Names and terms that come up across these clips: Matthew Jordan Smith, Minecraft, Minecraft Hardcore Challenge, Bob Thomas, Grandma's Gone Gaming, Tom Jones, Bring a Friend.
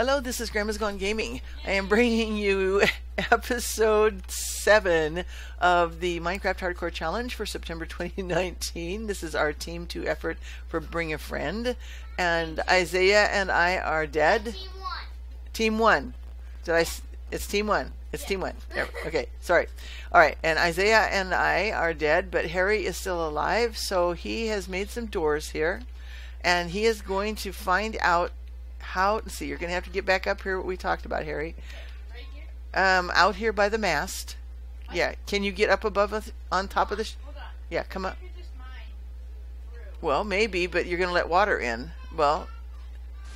Hello, this is Grandma's Gone Gaming. I am bringing you episode 7 of the Minecraft Hardcore Challenge for September 2019. This is our Team 2 effort for Bring a Friend. And Isaiah and I are dead. Team 1. It's Team 1. It's Team 1. Okay, sorry. All right, and Isaiah and I are dead, but Harry is still alive, so he has made some doors here. And he is going to find out how. See, you're gonna have to get back up here. What we talked about, Harry. Right here? Out here by the mast. What? Yeah. Can you get up above us on top of the? Hold on. Yeah, come up. Just mine well, maybe, but you're gonna let water in. Well,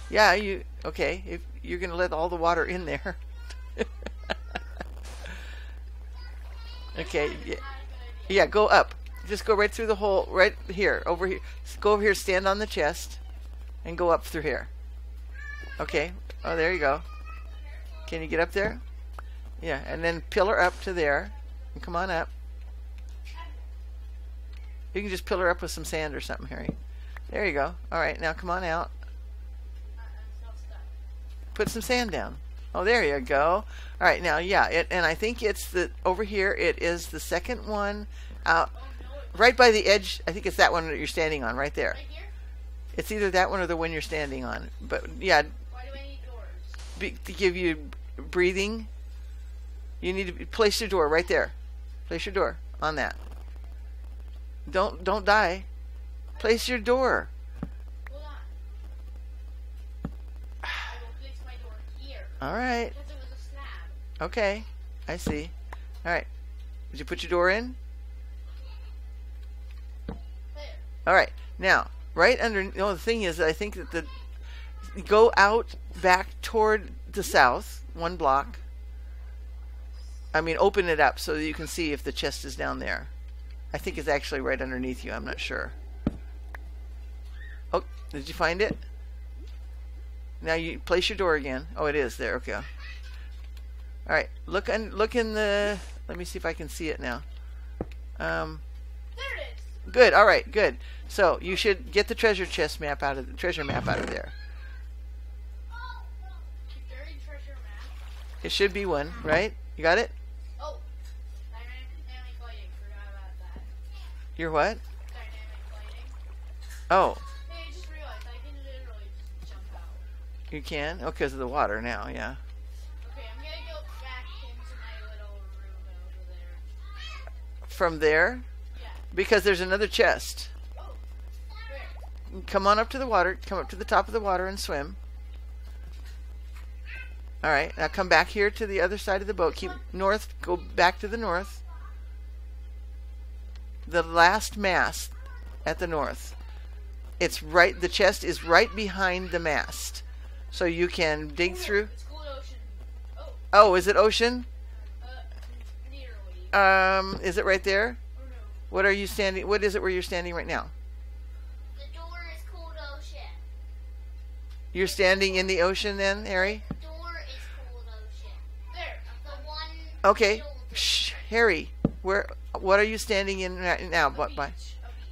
yeah, you okay? If you're gonna let all the water in there. Okay. Yeah. Yeah. Go up. Just go right through the hole. Right here. Over here. Go over here. Stand on the chest, and go up through here. Okay. Oh, there you go. Can you get up there? Yeah, and then pillar up to there. And come on up. You can just pillar up with some sand or something, Harry. There you go. All right, now come on out. Put some sand down. Oh, there you go. All right, now, yeah, and I think it's the over here. It is the second one out, right by the edge. I think it's that one that you're standing on, right there. It's either that one or the one you're standing on. But yeah, why do I need doors? To give you breathing, you need to place your door right there. Place your door on that. Don't die. Place your door. Hold on. I will place my door here. All right. Because there was a slab. Okay, I see. All right. Did you put your door in? There. All right. Now. Right under, you know, the thing is, I think that the, go out back toward the south, one block. I mean, open it up so that you can see if the chest is down there. I think it's actually right underneath you, I'm not sure. Oh, did you find it? Now you place your door again. Oh, it is there, okay. All right, look in the, let me see if I can see it now. There it is. Good, all right, good. So you should get the treasure map out of there. Buried treasure map. It should be one, right? You got it? Oh, dynamic lighting. Forgot about that. Your what? Dynamic lighting. Oh. Hey, I just realized I can literally just jump out. You can? Oh, because of the water now, yeah. Okay, I'm gonna go back into my little room over there. From there? Yeah. Because there's another chest. Come on up to the water. Come up to the top of the water and swim. All right. Now come back here to the other side of the boat. Keep north. Go back to the north. The last mast at the north. It's right. The chest is right behind the mast. So you can dig through. It's called ocean. Oh, is it ocean? Nearly. Is it right there? Oh, no. What are you standing? What is it where you're standing right now? You're standing in the ocean then, Harry? The door is cold ocean. There. The one. Okay. Shh, Harry. Where? What are you standing in right now? What? By?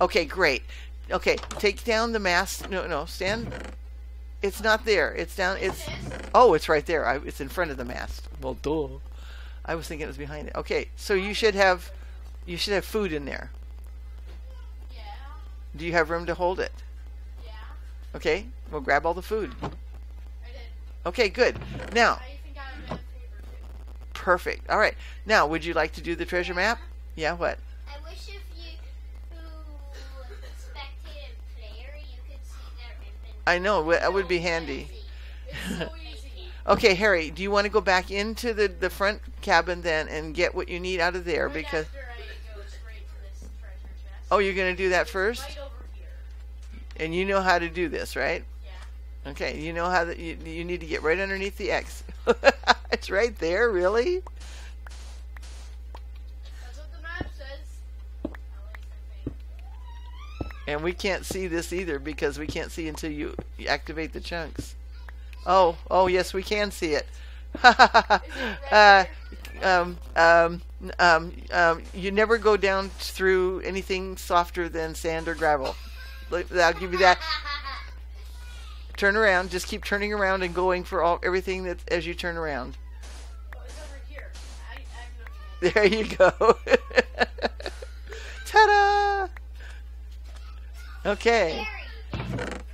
Okay, great. Okay, take down the mast. No, stand. It's not there. It's down. It's. Oh, it's right there. It's in front of the mast. Well, duh. I was thinking it was behind it. Okay, so you should have food in there. Yeah. Do you have room to hold it? Okay, we'll grab all the food. I did. Okay, good. Now, perfect. All right. Now, would you like to do the treasure map? Yeah, what? I wish if you spectated player, you could see their inventory. I know, that would be handy. It's so easy. Okay, Harry, do you want to go back into the front cabin then and get what you need out of there? Right because. After I go straight to this treasure chest. Oh, you're going to do that first? Right over. And you know how to do this, right? Yeah. Okay, you know how that you need to get right underneath the X. It's right there, really? That's what the map says. And we can't see this either because we can't see until you activate the chunks. Oh, yes, we can see it. You never go down through anything softer than sand or gravel. I'll give you that. Turn around. Just keep turning around and going for everything that as you turn around. Well, it's over here. I'm looking at it. There you go. Ta-da! Okay.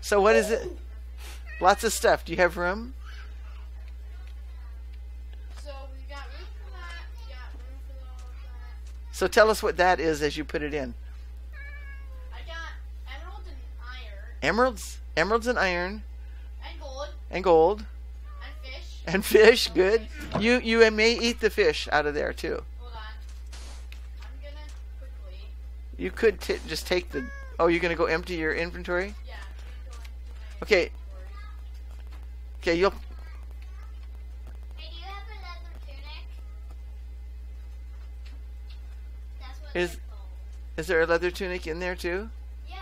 So what is it? Lots of stuff. Do you have room? So we got room for that. We got room for all of that. So tell us what that is as you put it in. I got emerald and iron. Emeralds and iron. And gold. And gold. And fish. And fish. Good. You may eat the fish out of there too. Hold on. I'm gonna quickly. You could just take the. Oh, you're gonna go empty your inventory. Yeah. Okay. Okay, you'll. Hey, do you have a leather tunic? That's what it's called. Is there a leather tunic in there too? Yeah.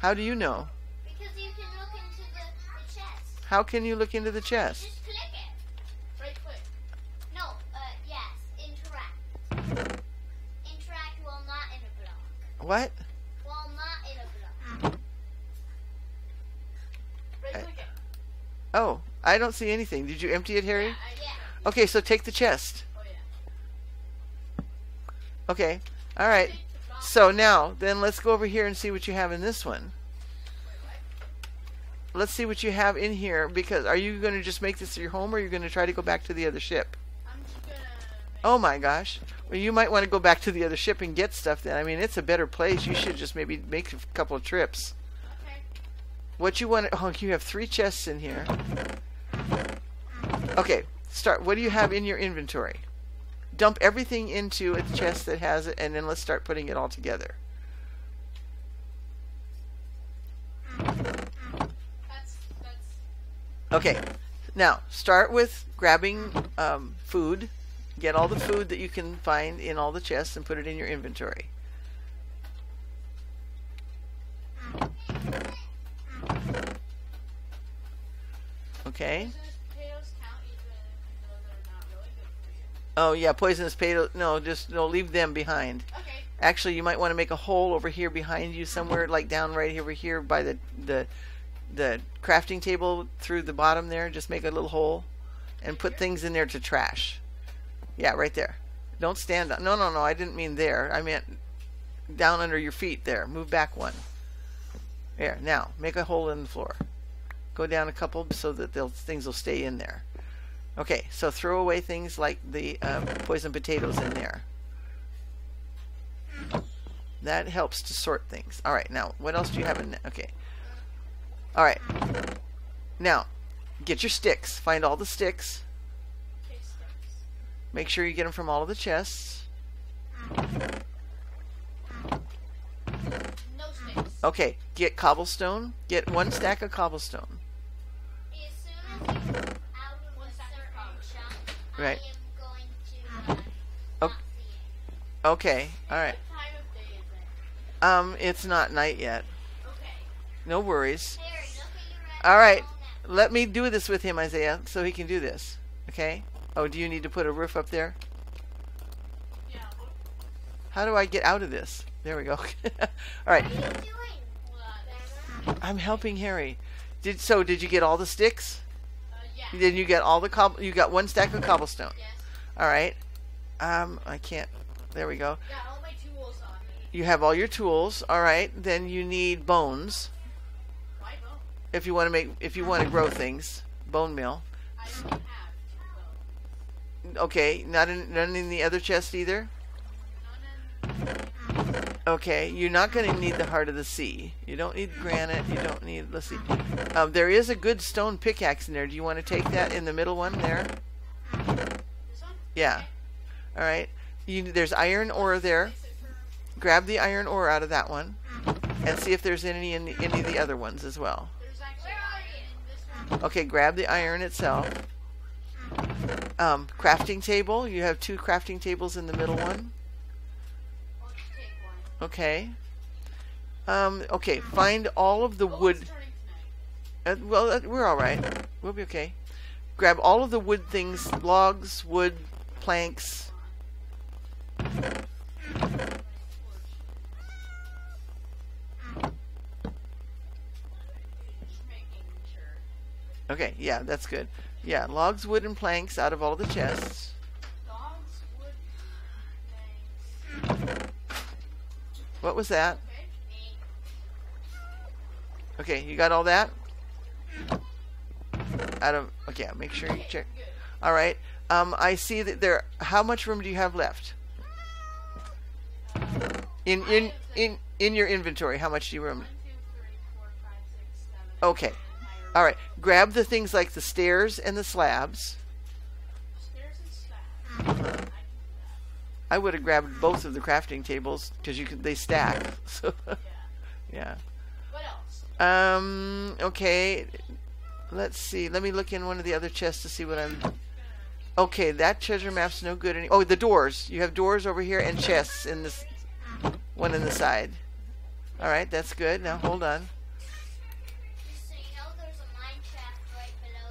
How do you know? Because you can look into the chest. How can you look into the chest? Just click it. Right click. No. Yes. Interact. Interact while not in a block. What? While not in a block. Right click it. Oh, I don't see anything. Did you empty it, Harry? Yeah, yeah. Okay, so take the chest. Oh, yeah. Okay, all right. So now, then let's go over here and see what you have in this one. Let's see what you have in here, because are you going to just make this your home, or are you going to try to go back to the other ship? I'm just going to... Oh, my gosh. Well, you might want to go back to the other ship and get stuff then. I mean, it's a better place. You should just maybe make a couple of trips. What you want? Oh, you have 3 chests in here. Okay, start. What do you have in your inventory? Dump everything into a chest that has it, and then let's start putting it all together. Okay, now start with grabbing food. Get all the food that you can find in all the chests and put it in your inventory. Okay. Oh yeah, poisonous potatoes. No, leave them behind. Okay. Actually, you might want to make a hole over here behind you somewhere, like down right over here by the crafting table through the bottom there. Just make a little hole, and put things in there to trash. Yeah, right there. Don't stand on. No, no, no. I didn't mean there. I meant down under your feet there. Move back one. There. Now make a hole in the floor. Go down a couple so that things will stay in there. Okay, so throw away things like the poison potatoes in there. That helps to sort things. All right, now what else do you have in there? Okay. All right. Now, get your sticks. Find all the sticks. Make sure you get them from all of the chests. Okay, get cobblestone. Get 1 stack of cobblestone. As soon as you out of 1 stack of cobblestone, right. I am going to not see it. Okay, all right. What time of day is it? It's not night yet. Okay. No worries. Harry, look at your all right, let me do this with him, Isaiah, so he can do this. Okay? Oh, do you need to put a roof up there? Yeah. How do I get out of this? There we go. All right. What are you doing? I'm helping Harry. Did you get all the sticks? Yeah. Then you get all the you got 1 stack of cobblestone. Yes. All right. I can't. There we go. Got all my tools on me. You have all your tools. All right. Then you need bones. Why bone? If you want to grow things, bone meal. I don't have bones. Okay. Not in the other chest either. Okay, you're not going to need the heart of the sea. You don't need granite. You don't need, let's see. There is a good stone pickaxe in there. Do you want to take that in the middle one there? This one? Yeah. All right. There's iron ore there. Grab the iron ore out of that one and see if there's any in any of the other ones as well. Okay, grab the iron itself. Crafting table. You have 2 crafting tables in the middle one. Okay. Okay, find all of the wood. Well, we're all right. We'll be okay. Grab all of the wood things, logs, wood, planks. Okay, yeah, that's good. Yeah, logs, wood, and planks out of all the chests. Logs, wood, and planks. What was that? Okay, you got all that? Out of, okay, make sure you check. All right. I see that there. How much room do you have left? In your inventory, how much do you room? 1, 2, 3, 4, 5, 6, 7. Okay. All right. Grab the things like the stairs and the slabs. Stairs and slabs. I would have grabbed both of the crafting tables because you can. They stack. So. Yeah. What else? Okay. Let's see. Let me look in one of the other chests to see what I'm. Okay, that treasure map's no good any. Oh, the doors. You have doors over here and chests in this one in the side. All right, that's good. Now hold on. Just so you know, there's a mine shaft right below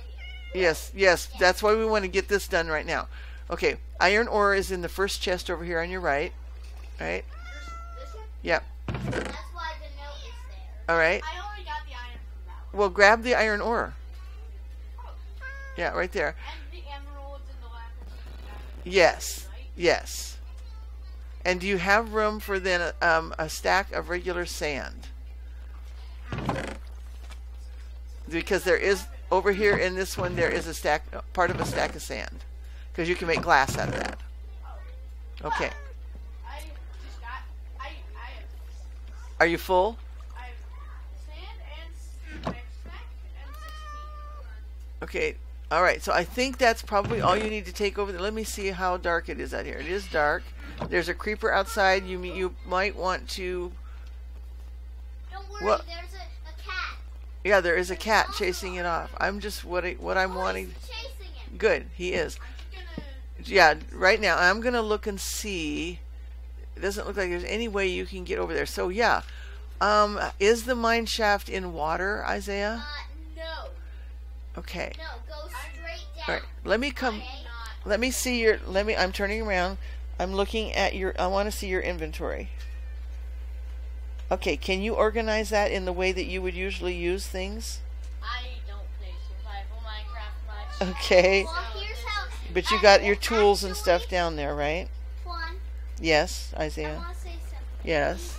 you. Yes, yes. That's why we want to get this done right now. Okay, iron ore is in the first chest over here on your right. All right. This one? Yep. That's why the note is there. All right. I only got the iron from that one. Well, grab the iron ore. Yeah, right there. And the emeralds and the lapis. Yes, yes. And do you have room for then a stack of regular sand? Because there is, over here in this one, there is a stack, part of a stack of sand. Because you can make glass out of that. Okay. Are you full? I have sand and snack and 16. Okay. All right, so I think that's probably all you need to take over there. Let me see how dark it is out here. It is dark. There's a creeper outside. You might want to. Don't worry, well, there's a cat. Yeah, there is a cat chasing it off. I'm just what I'm wanting. He's chasing it. Good, he is. Yeah, right now I'm gonna look and see. It doesn't look like there's any way you can get over there. So yeah, is the mine shaft in water, Isaiah? No. Okay. No, go straight down. All right. Let me come. Let me see your. Let me. I'm turning around. I'm looking at your. I want to see your inventory. Okay. Can you organize that in the way that you would usually use things? I don't play survival Minecraft much. Okay. Well, here's how. But you got your tools and stuff down there, right? One. Yes, Isaiah. I want to say something. Yes.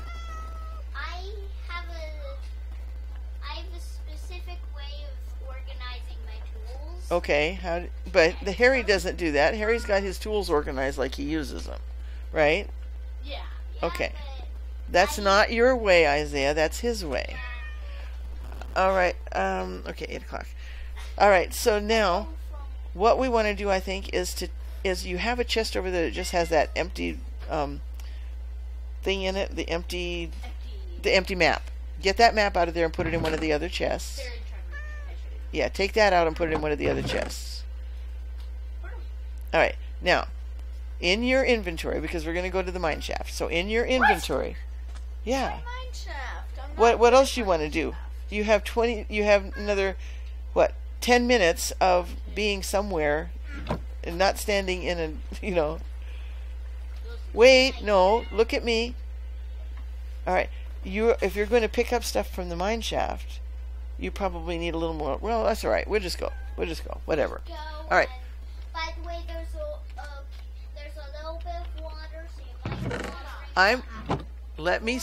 Okay, how? But the Harry doesn't do that. Harry's got his tools organized like he uses them, right? Yeah. Okay, that's not your way, Isaiah. That's his way. All right. Okay, 8 o'clock. All right. So now, what we want to do, I think, is you have a chest over there that just has that empty thing in it, the empty map. Get that map out of there and put it in one of the other chests. Yeah, take that out and put it in one of the other chests. All right, now, in your inventory, because we're going to go to the mine shaft. So in your inventory, yeah. Mine shaft. What else do you want to do? You have 20. You have another, what, 10 minutes of being somewhere, and not standing in a, you know. Wait, no, look at me. All right, if you're going to pick up stuff from the mine shaft. You probably need a little more. Well, that's all right. We'll just go. We'll just go. Whatever. Just go, all right. By the way, there's a little bit of water, so you might. I'm. Let me.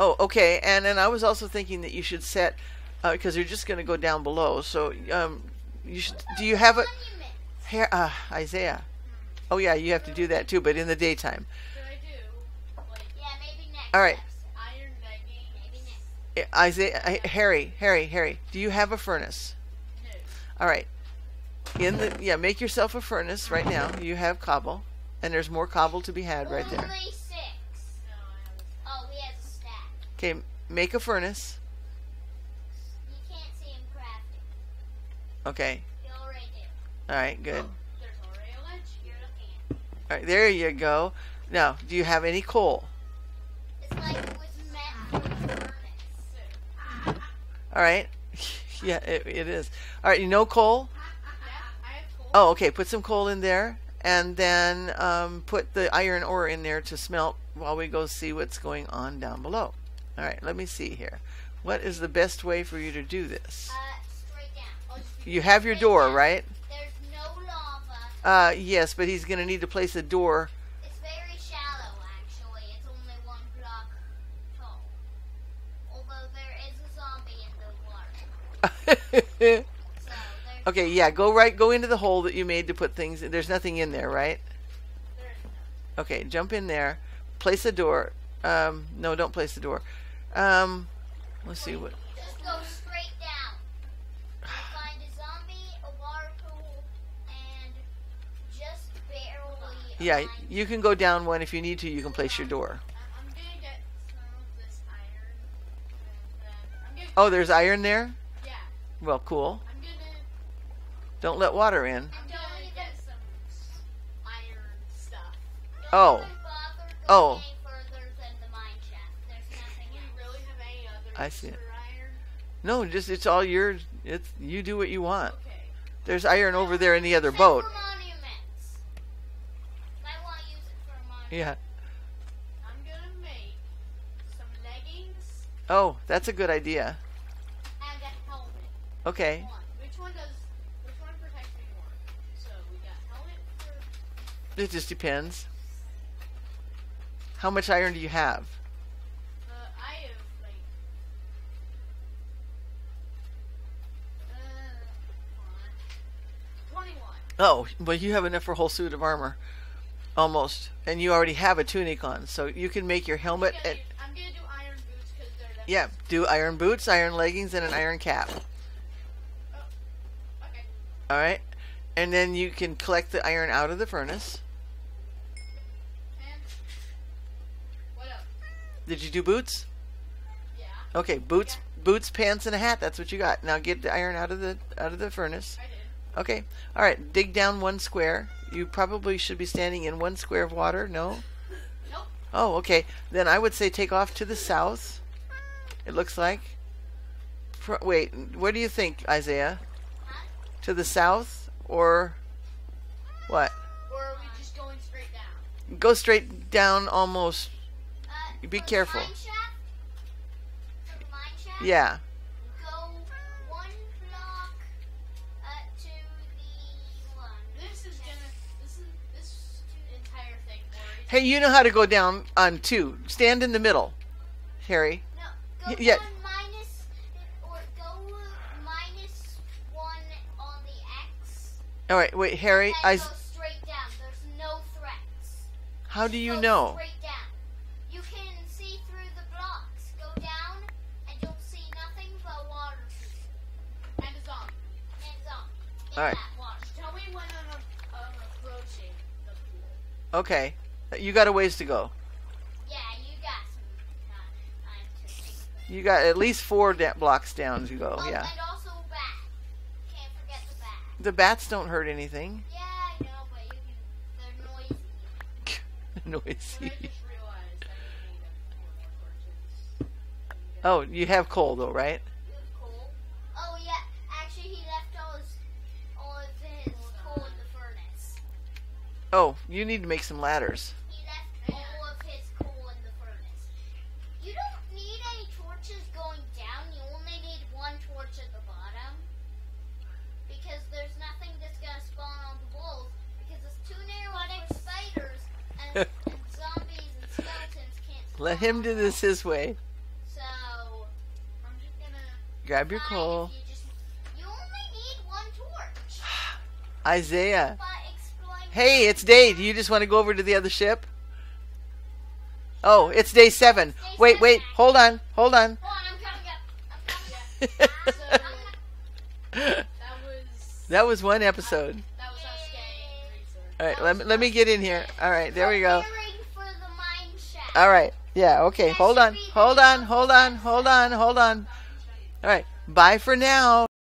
Oh, okay. And then I was also thinking that you should set, because you're just going to go down below. So you should. Do you have a? Here, Isaiah. Oh yeah, you have to do that too, but in the daytime. So I do. Like, yeah, maybe next. All right. Isaiah, Harry, do you have a furnace? No. All right. In the make yourself a furnace right now. You have cobble, and there's more cobble to be had right there. Only 6. Oh, he has a stack. Okay, make a furnace. You can't see him crafting. Okay. You already do. All right, good. Oh, there's already a lunch here. All right, there you go. Now, do you have any coal? It's like. All right. Yeah, it is. All right, you know coal? Yeah, I have coal. Oh, okay. Put some coal in there, and then put the iron ore in there to smelt while we go see what's going on down below. Alright, let me see here. What is the best way for you to do this? Straight down. Oh, you have your door, down. Right? There's no lava. Yes, but he's going to need to place a door. It's very shallow, actually. It's only 1 block tall. Although there is a zombie in the water. So okay, yeah, go into the hole that you made to put things in. There's nothing in there, right? Okay, jump in there. Place a door. No, don't place the door. Let's see what. Just go straight down. You'll find a zombie, a water pool, and just barely. Yeah, you can go down one if you need to. You can place your door. I'm gonna get some of this iron. And then oh, there's iron there? Yeah. Well, cool. I'm gonna. Don't let water in. I'm gonna get some iron stuff. Oh. Oh. I see it. No, just it's all yours. It's you do what you want. Okay. There's iron over there in the other boat. I want to use it for monuments. Yeah. I'm gonna make some leggings. Oh, that's a good idea. And a helmet. Okay. Which one protects me more? So we got helmet for. It just depends. How much iron do you have? Oh, but you have enough for a whole suit of armor, almost, and you already have a tunic on, so you can make your helmet. I'm gonna do iron boots because they're. Yeah, do iron boots, iron leggings, and an iron cap. Oh, okay. All right, and then you can collect the iron out of the furnace. And what else? Did you do boots? Yeah. Okay, boots, yeah. Boots, pants, and a hat. That's what you got. Now get the iron out of the furnace. I did. Okay, all right, dig down 1 square. You probably should be standing in 1 square of water, no? Nope. Oh, okay. Then I would say take off to the south, it looks like. Wait, what do you think, Isaiah? Huh? To the south or what? Or are we just going straight down? Go straight down almost. Be careful. Mine shaft? The mine shaft? Yeah. Hey, you know how to go down on 2. Stand in the middle, Harry. No, go yeah. go minus 1 on the X. All right, wait, Harry. And I go straight down. There's no threats. How do you know? Straight down. You can see through the blocks. Go down, and you'll see nothing but water and a zombie. All right. Tell me when I'm approaching the pool. Okay. You got a ways to go. Yeah, you got some time to think. You got at least 4 blocks down to go. Oh, yeah. And also a bat. Can't forget the bat. The bats don't hurt anything. Yeah, I know, but you can, they're noisy. Noisy. I just realized I need a oh, you have coal though, right? You have coal. Oh yeah, actually he left all of his coal in the furnace. Oh, you need to make some ladders. Let him do this his way. So, I'm just gonna grab your coal. You only need 1 torch. Isaiah. Hey, it's day. Do you just want to go over to the other ship? Oh, it's day 7. Wait, hold on. I'm coming up. That was 1 episode. That was us getting. All right, let me get in here. All right, there we go. All right. Yeah, okay. Hold on. Hold on. All right. Bye for now.